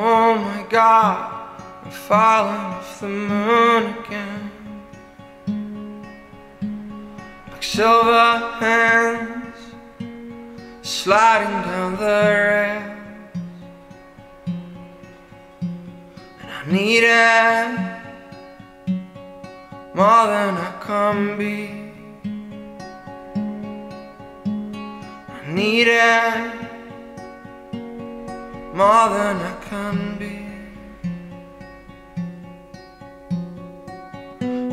Oh my God, I'm falling off the moon again. Like silver hands sliding down the rails, and I need it more than I can be. I need it more than I can be.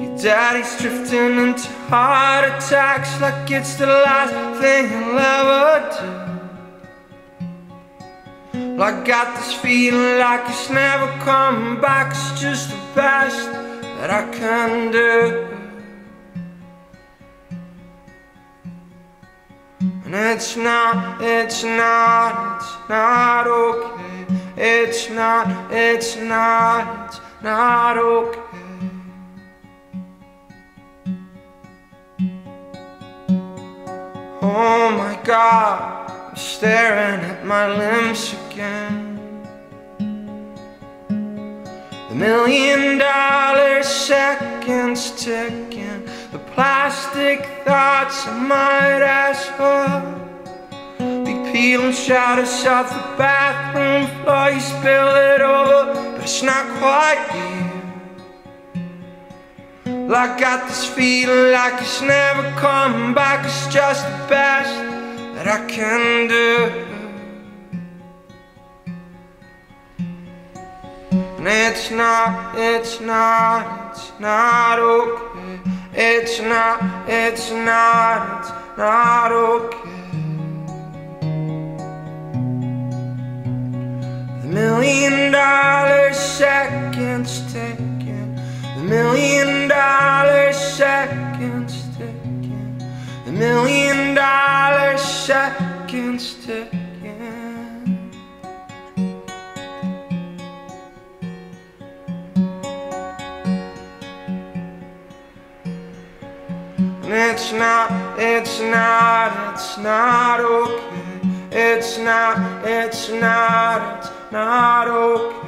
Your daddy's drifting into heart attacks like it's the last thing he'll ever do. Well, I got this feeling like it's never coming back. It's just the best that I can do, and it's not okay. It's not okay. Oh my God, I'm staring at my limbs again. The $1,000,000 seconds ticking. The plastic thoughts I might ask for. Be peeling shadows off the bathroom floor. You spill it over, but it's not quite you. Well, I got this feeling like it's never coming back. It's just the best that I can do. And it's not okay. It's not okay. The $1,000,000 seconds ticking. The $1,000,000 seconds ticking. The $1,000,000 seconds ticking. It's not okay. It's not okay.